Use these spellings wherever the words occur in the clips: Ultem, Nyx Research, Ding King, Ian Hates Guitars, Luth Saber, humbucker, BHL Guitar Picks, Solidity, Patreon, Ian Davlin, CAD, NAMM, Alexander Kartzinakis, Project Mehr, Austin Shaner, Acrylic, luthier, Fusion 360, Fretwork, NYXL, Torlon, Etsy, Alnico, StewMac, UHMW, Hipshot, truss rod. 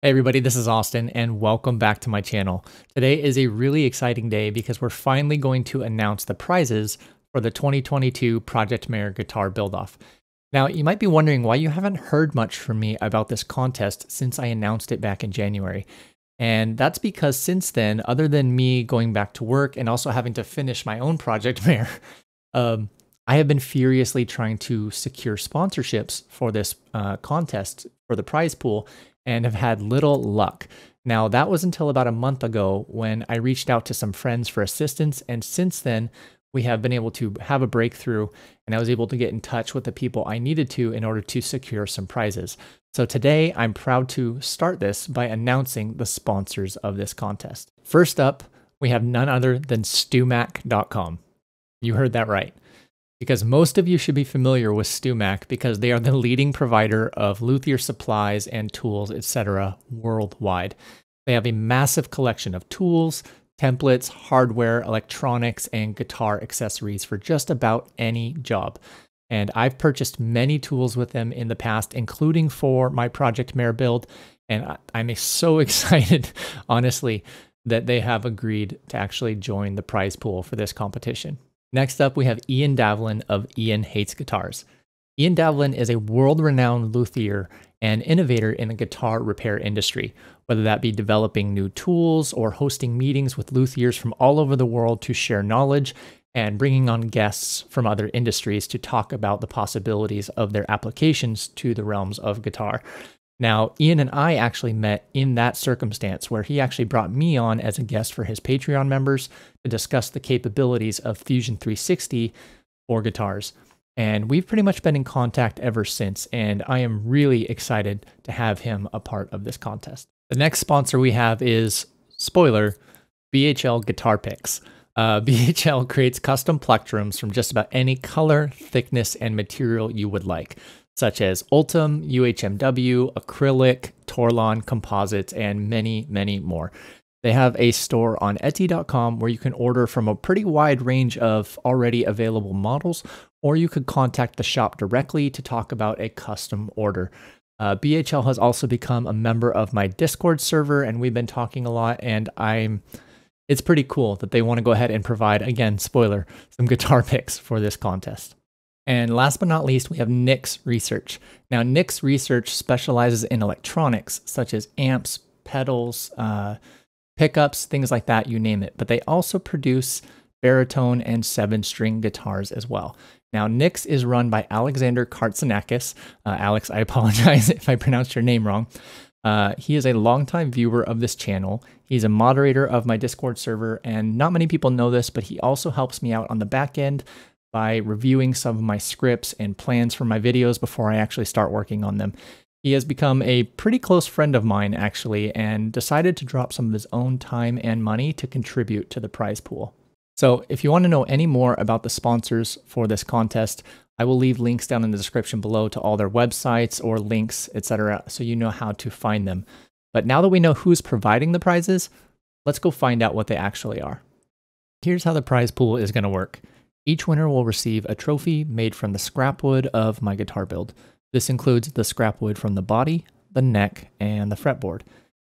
Hey everybody, this is Austin and welcome back to my channel. Today is a really exciting day because we're finally going to announce the prizes for the 2022 Project Mehr Guitar Build-Off. Now, you might be wondering why you haven't heard much from me about this contest since I announced it back in January. And that's because since then, other than me going back to work and also having to finish my own Project Mehr, I have been furiously trying to secure sponsorships for this contest for the prize pool, and have had little luck. Now, that was until about a month ago when I reached out to some friends for assistance, and since then, we have been able to have a breakthrough, and I was able to get in touch with the people I needed to in order to secure some prizes. So today, I'm proud to start this by announcing the sponsors of this contest. First up, we have none other than StewMac.com. You heard that right. Because most of you should be familiar with StewMac because they are the leading provider of luthier supplies and tools, etc. worldwide. They have a massive collection of tools, templates, hardware, electronics, and guitar accessories for just about any job. And I've purchased many tools with them in the past, including for my Project Mehr build, and I'm so excited, honestly, that they have agreed to actually join the prize pool for this competition. Next up, we have Ian Davlin of Ian Hates Guitars. Ian Davlin is a world-renowned luthier and innovator in the guitar repair industry, whether that be developing new tools or hosting meetings with luthiers from all over the world to share knowledge and bringing on guests from other industries to talk about the possibilities of their applications to the realms of guitar. Now, Ian and I actually met in that circumstance where he actually brought me on as a guest for his Patreon members to discuss the capabilities of Fusion 360 for guitars. And we've pretty much been in contact ever since, and I am really excited to have him a part of this contest. The next sponsor we have is, spoiler, BHL Guitar Picks. BHL creates custom plectrums from just about any color, thickness, and material you would like, such as Ultem, UHMW, Acrylic, Torlon, composites, and many, many more. They have a store on Etsy.com where you can order from a pretty wide range of already available models, or you could contact the shop directly to talk about a custom order. BHL has also become a member of my Discord server, and we've been talking a lot, and it's pretty cool that they want to go ahead and provide, again, spoiler, some guitar picks for this contest. And last but not least, we have Nyx Research. Now, Nyx Research specializes in electronics, such as amps, pedals, pickups, things like that, you name it. But they also produce baritone and 7-string guitars as well. Now, Nyx is run by Alexander Kartzinakis. Alex, I apologize if I pronounced your name wrong. He is a longtime viewer of this channel. He's a moderator of my Discord server, and not many people know this, but he also helps me out on the back end by reviewing some of my scripts and plans for my videos before I actually start working on them. He has become a pretty close friend of mine, actually, and decided to drop some of his own time and money to contribute to the prize pool. So if you want to know any more about the sponsors for this contest, I will leave links down in the description below to all their websites or links, etc., so you know how to find them. But now that we know who's providing the prizes, let's go find out what they actually are. Here's how the prize pool is going to work. Each winner will receive a trophy made from the scrap wood of my guitar build. This includes the scrap wood from the body, the neck, and the fretboard.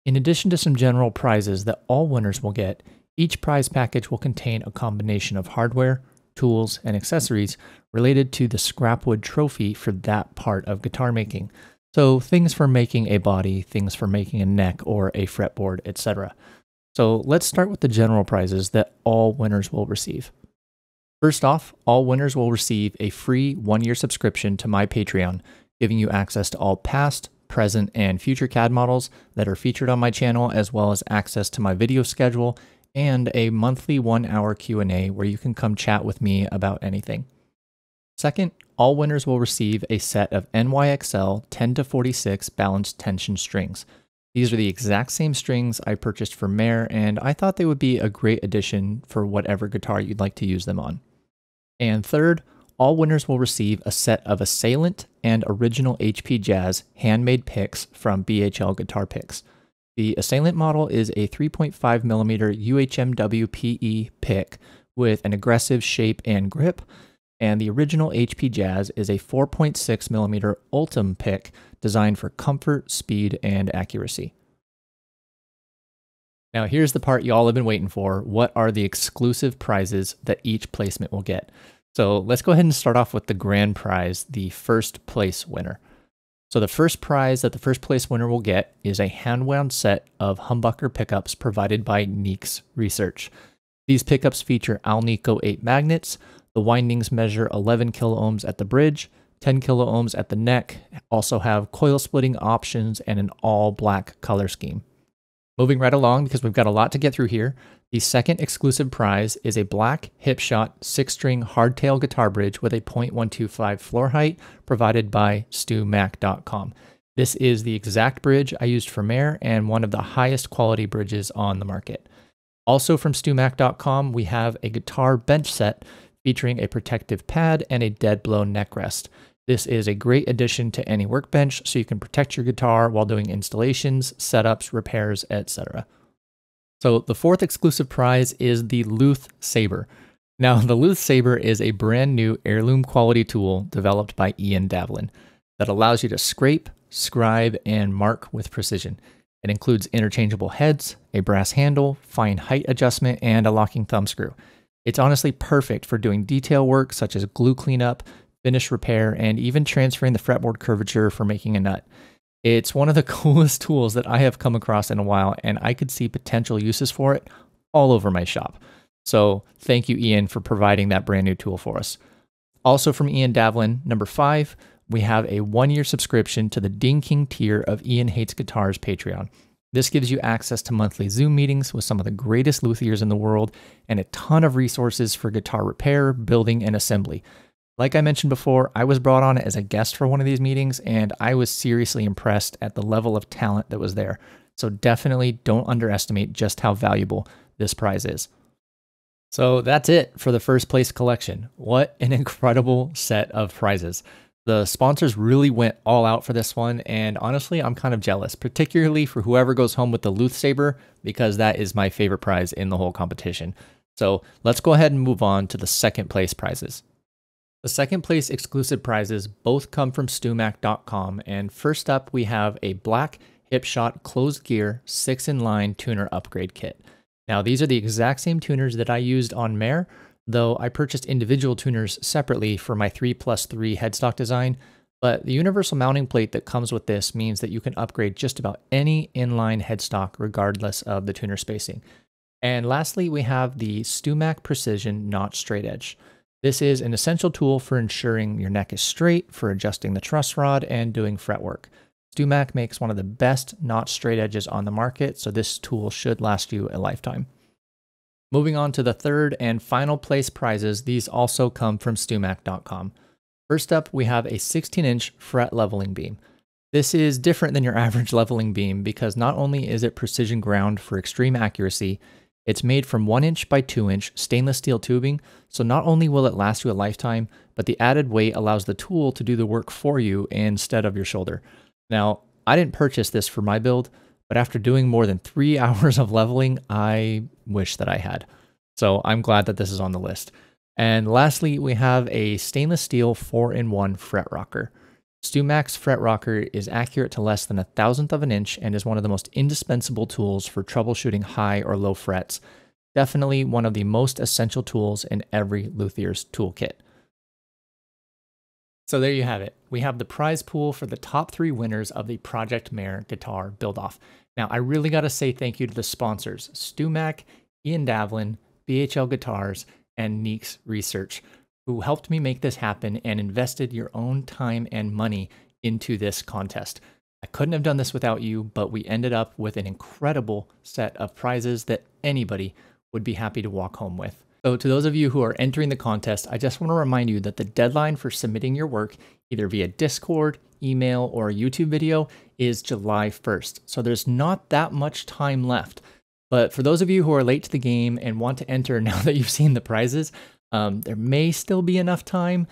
In addition to some general prizes that all winners will get, each prize package will contain a combination of hardware, tools, and accessories related to the scrap wood trophy for that part of guitar making. So things for making a body, things for making a neck or a fretboard, etc. So let's start with the general prizes that all winners will receive. First off, all winners will receive a free 1-year subscription to my Patreon, giving you access to all past, present, and future CAD models that are featured on my channel, as well as access to my video schedule and a monthly 1-hour Q&A where you can come chat with me about anything. Second, all winners will receive a set of NYXL 10-46 balanced tension strings. These are the exact same strings I purchased for Mehr, and I thought they would be a great addition for whatever guitar you'd like to use them on. And third, all winners will receive a set of Assailant and original HP Jazz handmade picks from BHL Guitar Picks. The Assailant model is a 3.5mm UHMW PE pick with an aggressive shape and grip, and the original HP Jazz is a 4.6mm Ultem pick designed for comfort, speed, and accuracy. Now here's the part y'all have been waiting for. What are the exclusive prizes that each placement will get? So let's go ahead and start off with the grand prize, the first place winner. So the first prize that the first place winner will get is a hand-wound set of humbucker pickups provided by Nyx Research. These pickups feature Alnico 8 magnets. The windings measure 11 kiloohms at the bridge, 10 kiloohms at the neck, also have coil splitting options and an all-black color scheme. Moving right along, because we've got a lot to get through here, the second exclusive prize is a black Hipshot 6-string hardtail guitar bridge with a 0.125 floor height provided by StewMac.com. This is the exact bridge I used for Mehr and one of the highest quality bridges on the market. Also from StewMac.com, we have a guitar bench set featuring a protective pad and a dead blow neck rest. This is a great addition to any workbench, so you can protect your guitar while doing installations, setups, repairs, etc. So the fourth exclusive prize is the Luth Saber. Now the Luth Saber is a brand new heirloom quality tool developed by Ian Davlin that allows you to scrape, scribe, and mark with precision. It includes interchangeable heads, a brass handle, fine height adjustment, and a locking thumb screw. It's honestly perfect for doing detail work such as glue cleanup, finish repair, and even transferring the fretboard curvature for making a nut. It's one of the coolest tools that I have come across in a while, and I could see potential uses for it all over my shop. So thank you, Ian, for providing that brand new tool for us. Also from Ian Davlin, number 5, we have a 1-year subscription to the Ding King tier of Ian Hates Guitars Patreon. This gives you access to monthly Zoom meetings with some of the greatest luthiers in the world and a ton of resources for guitar repair, building, and assembly. Like I mentioned before, I was brought on as a guest for one of these meetings, and I was seriously impressed at the level of talent that was there. So definitely don't underestimate just how valuable this prize is. So that's it for the first place collection. What an incredible set of prizes. The sponsors really went all out for this one, and honestly, I'm kind of jealous, particularly for whoever goes home with the Luth Saber, because that is my favorite prize in the whole competition. So let's go ahead and move on to the second place prizes. The second place exclusive prizes both come from StewMac.com, and first up we have a black Hipshot closed gear 6-in-line tuner upgrade kit. Now these are the exact same tuners that I used on Mehr, though I purchased individual tuners separately for my 3+3 headstock design, but the universal mounting plate that comes with this means that you can upgrade just about any inline headstock regardless of the tuner spacing. And lastly, we have the StewMac Precision Notch Straight Edge. This is an essential tool for ensuring your neck is straight, for adjusting the truss rod, and doing fretwork. StewMac makes one of the best notch straight edges on the market, so this tool should last you a lifetime. Moving on to the third and final place prizes, these also come from StewMac.com. First up, we have a 16-inch fret leveling beam. This is different than your average leveling beam because not only is it precision ground for extreme accuracy, it's made from 1-inch by 2-inch stainless steel tubing, so not only will it last you a lifetime, but the added weight allows the tool to do the work for you instead of your shoulder. Now, I didn't purchase this for my build, but after doing more than 3 hours of leveling, I wish that I had. So I'm glad that this is on the list. And lastly, we have a stainless steel 4-in-1 fret rocker. StewMac's fret rocker is accurate to less than 1,000th of an inch and is one of the most indispensable tools for troubleshooting high or low frets. Definitely one of the most essential tools in every luthier's toolkit. So there you have it. We have the prize pool for the top 3 winners of the Project Mehr guitar build-off. Now, I really got to say thank you to the sponsors, StewMac, Ian Davlin, BHL Guitars, and Nyx Research, who helped me make this happen and invested your own time and money into this contest. I couldn't have done this without you, but we ended up with an incredible set of prizes that anybody would be happy to walk home with. So to those of you who are entering the contest, I just want to remind you that the deadline for submitting your work, either via Discord, email, or a YouTube video, is July 1st. So there's not that much time left. But for those of you who are late to the game and want to enter now that you've seen the prizes, there may still be enough time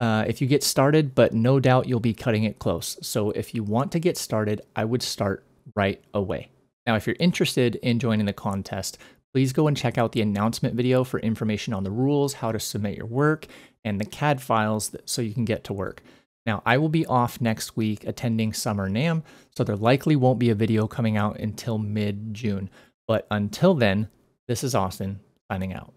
if you get started, but no doubt you'll be cutting it close. So if you want to get started, I would start right away. Now, if you're interested in joining the contest, please go and check out the announcement video for information on the rules, how to submit your work, and the CAD files so you can get to work. Now, I will be off next week attending Summer NAMM, so there likely won't be a video coming out until mid-June, But until then, this is Austin signing out.